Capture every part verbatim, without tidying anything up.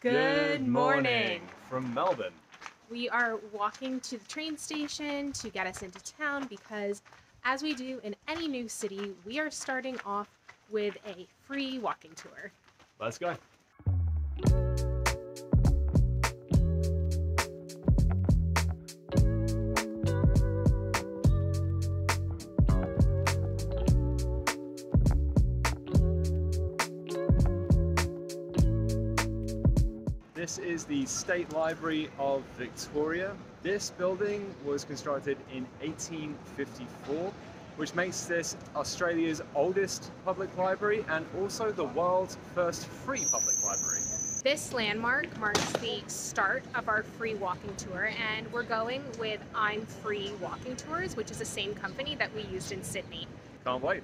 Good morning from Melbourne. We are walking to the train station to get us into town because, as we do in any new city, we are starting off with a free walking tour. Let's go. This is the State Library of Victoria. This building was constructed in eighteen fifty-four, which makes this Australia's oldest public library and also the world's first free public library. This landmark marks the start of our free walking tour, and we're going with I'm Free Walking Tours, which is the same company that we used in Sydney. Can't wait.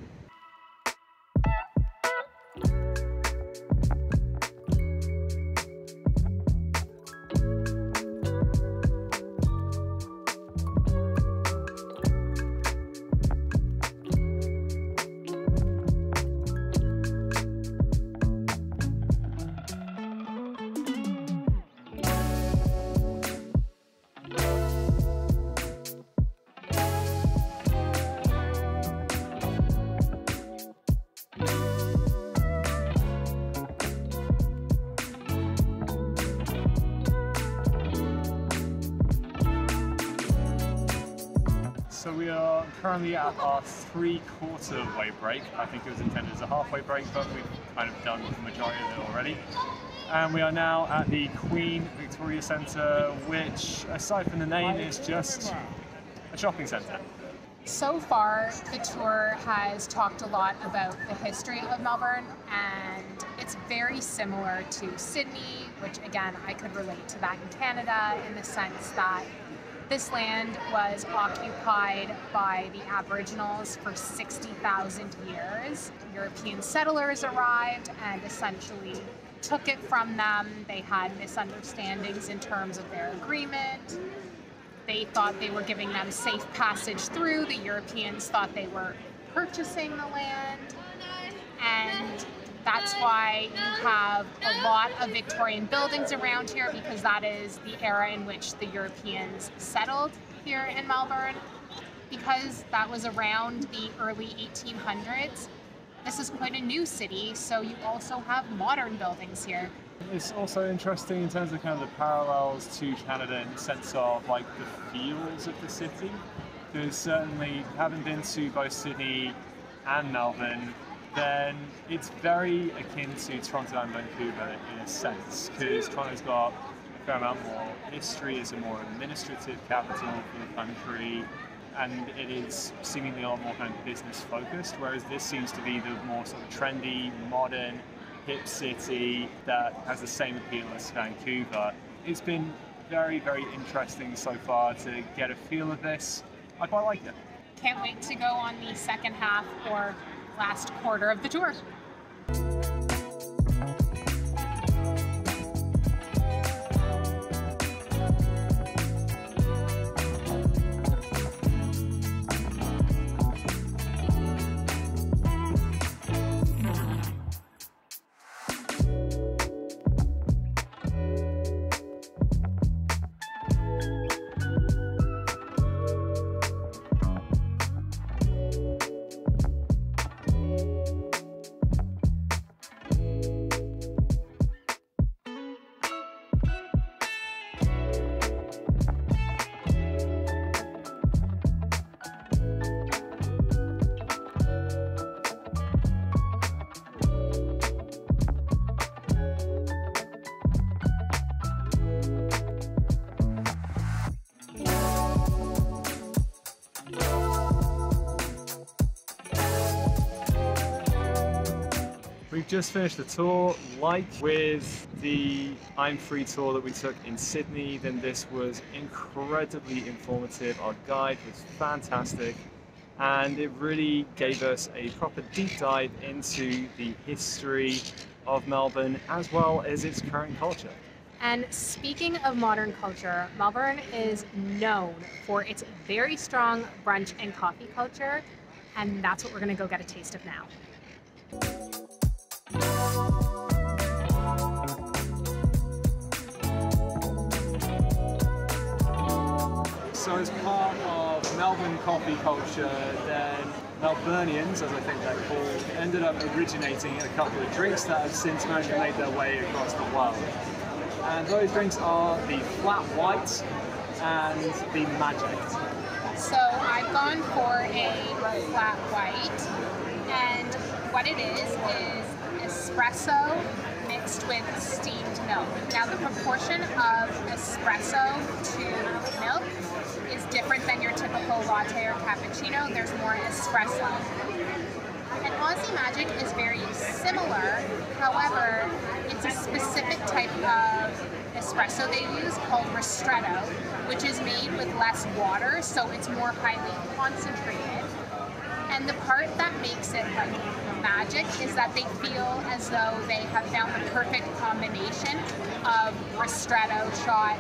So we are currently at our three-quarter way break. I think it was intended as a halfway break, but we've kind of done the majority of it already. And we are now at the Queen Victoria Centre, which, aside from the name, is just a shopping centre. So far, the tour has talked a lot about the history of Melbourne, and it's very similar to Sydney, which, again, I could relate to back in Canada in the sense that this land was occupied by the Aboriginals for sixty thousand years. European settlers arrived and essentially took it from them. They had misunderstandings in terms of their agreement. They thought they were giving them safe passage through. The Europeans thought they were purchasing the land. And that's why you have a lot of Victorian buildings around here, because that is the era in which the Europeans settled here in Melbourne. Because that was around the early eighteen hundreds, this is quite a new city, so you also have modern buildings here. It's also interesting in terms of kind of the parallels to Canada in the sense of like the feels of the city. There's certainly, having been to both Sydney and Melbourne, then it's very akin to Toronto and Vancouver in a sense, because Toronto's got a fair amount more history, is a more administrative capital for the country, and it is seemingly a lot more kind of business focused, whereas this seems to be the more sort of trendy, modern, hip city that has the same appeal as Vancouver. It's been very, very interesting so far to get a feel of this. I quite like it. Can't wait to go on the second half or last quarter of the tour. We've just finished the tour. Like with the I'm Free tour that we took in Sydney, then this was incredibly informative. Our guide was fantastic, and it really gave us a proper deep dive into the history of Melbourne as well as its current culture. And speaking of modern culture, Melbourne is known for its very strong brunch and coffee culture, and that's what we're going to go get a taste of now. Thank you. are as part of Melbourne coffee culture than Melburnians, as I think they're called, ended up originating in a couple of drinks that have since managed to make their way across the world. And those drinks are the Flat White and the Magic. So I've gone for a Flat White, and what it is is espresso mixed with steamed milk. Now the proportion of espresso to milk is different than your typical latte or cappuccino. There's more espresso. And Aussie Magic is very similar, however, it's a specific type of espresso they use called ristretto, which is made with less water, so it's more highly concentrated. And the part that makes it like magic is that they feel as though they have found the perfect combination of ristretto shot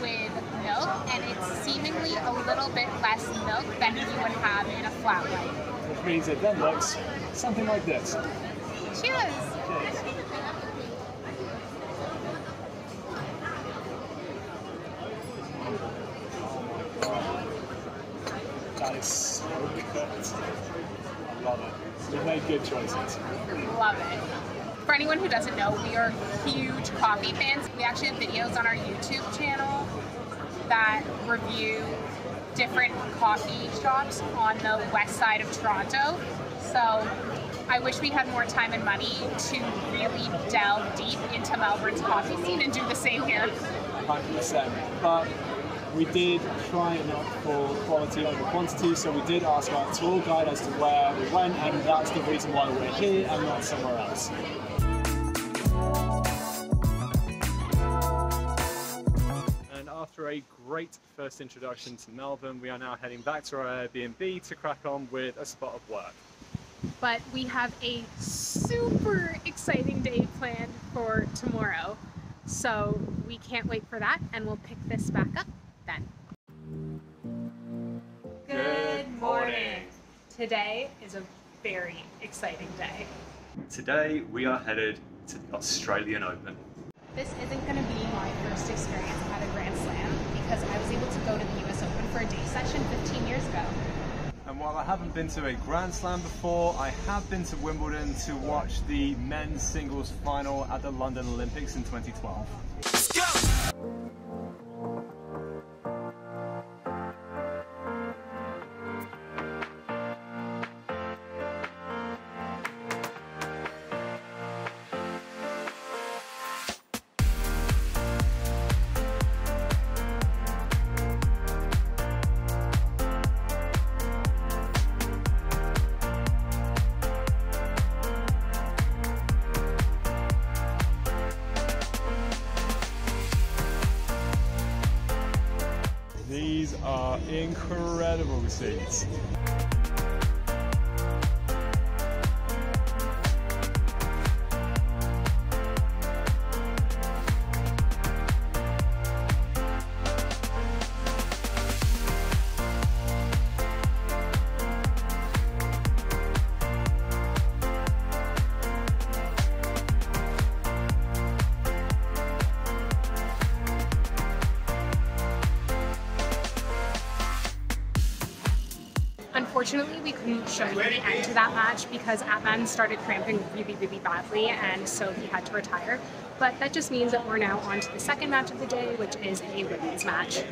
with milk, and it's seemingly a little bit less milk than you would have in a flat white. Which means it then looks something like this. Cheers! Cheers. That is so good. I love it. You've made good choices. Love it. For anyone who doesn't know, we are huge coffee fans. We actually have videos on our YouTube channel that review different coffee shops on the west side of Toronto. So I wish we had more time and money to really delve deep into Melbourne's coffee scene and do the same here. one hundred percent. But we did try it not for quality over quantity, so we did ask our tour guide as to where we went, and that's the reason why we're here and not somewhere else. And after a great first introduction to Melbourne, we are now heading back to our Airbnb to crack on with a spot of work. But we have a super exciting day planned for tomorrow, so we can't wait for that, and we'll pick this back up. Good morning! Today is a very exciting day. Today we are headed to the Australian Open. This isn't going to be my first experience at a Grand Slam because I was able to go to the U S Open for a day session fifteen years ago. And while I haven't been to a Grand Slam before, I have been to Wimbledon to watch the men's singles final at the London Olympics in twenty twelve. Let's go! These are incredible seats. Unfortunately, we couldn't show you the end to that match because Atman started cramping really, really badly, and so he had to retire. But that just means that we're now on to the second match of the day, which is a women's match.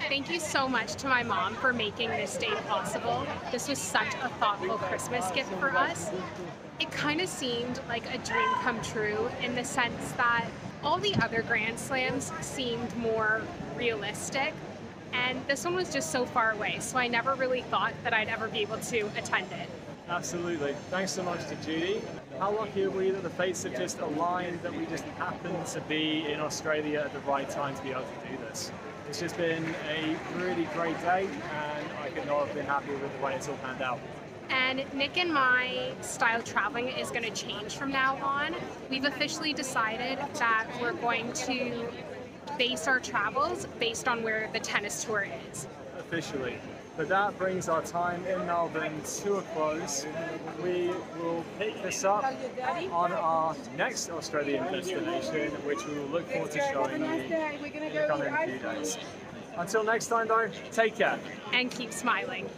Thank you so much to my mom for making this day possible. This was such a thoughtful Christmas gift for us. It kind of seemed like a dream come true in the sense that all the other Grand Slams seemed more realistic, and this one was just so far away, so I never really thought that I'd ever be able to attend it. Absolutely. Thanks so much to Judy. How lucky are we that the fates have just aligned, that we just happened to be in Australia at the right time to be able to do this. It's just been a really great day, and I could not have been happier with the way it's all panned out. And Nick and my style of traveling is going to change from now on. We've officially decided that we're going to base our travels based on where the tennis tour is. Officially. But that brings our time in Melbourne to a close. We will pick this up on our next Australian destination, which we will look forward to showing you in the coming few days. Until next time though, take care. And keep smiling.